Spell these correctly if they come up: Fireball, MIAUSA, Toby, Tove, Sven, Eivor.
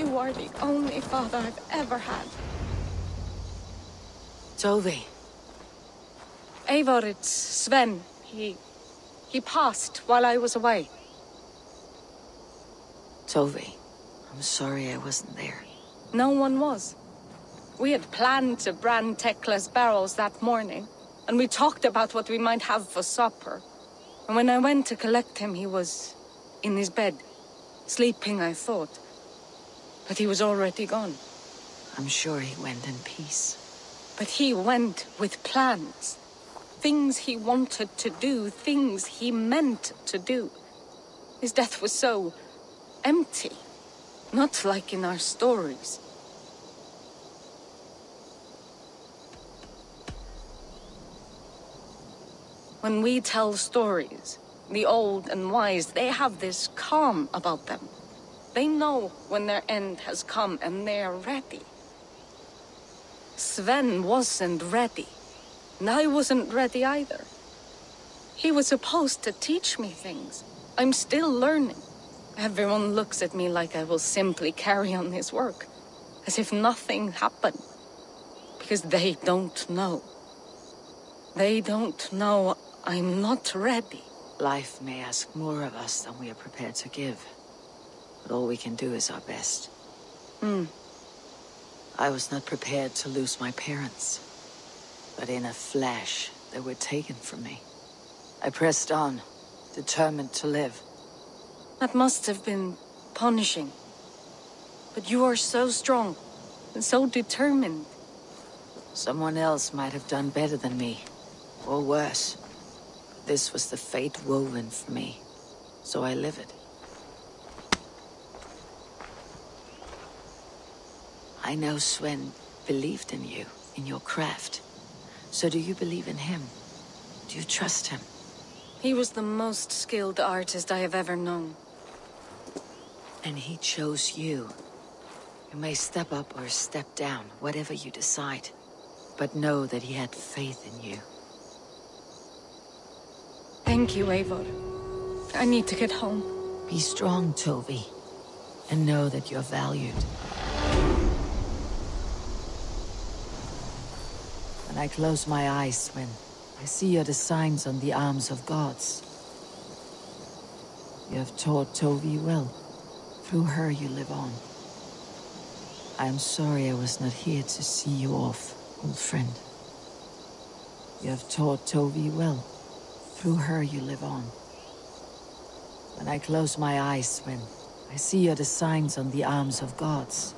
You are the only father I've ever had. Tove. Eivor, it's Sven. He passed while I was away. Tove, I'm sorry I wasn't there. No one was. We had planned to brand Tekla's barrels that morning, and we talked about what we might have for supper. And when I went to collect him, he was in his bed, sleeping, I thought. But he was already gone. I'm sure he went in peace. But he went with plans. Things he wanted to do, things he meant to do. His death was so empty. Not like in our stories. When we tell stories, the old and wise, they have this calm about them. They know when their end has come, and they are ready. Sven wasn't ready, and I wasn't ready either. He was supposed to teach me things. I'm still learning. Everyone looks at me like I will simply carry on his work, as if nothing happened, because they don't know. They don't know I'm not ready. Life may ask more of us than we are prepared to give. But all we can do is our best. I was not prepared to lose my parents. But in a flash, they were taken from me. I pressed on, determined to live. That must have been punishing. But you are so strong, and so determined. Someone else might have done better than me, or worse. But this was the fate woven for me, so I live it. I know Sven believed in you, in your craft. So do you believe in him? Do you trust him? He was the most skilled artist I have ever known. And he chose you. You may step up or step down, whatever you decide. But know that he had faith in you. Thank you, Eivor. I need to get home. Be strong, Toby. And know that you're valued. I close my eyes, Sven. I see your designs on the arms of gods. You have taught Tove well. Through her you live on. I am sorry I was not here to see you off, old friend. You have taught Tove well. Through her you live on. When I close my eyes, Sven, I see your designs on the arms of gods.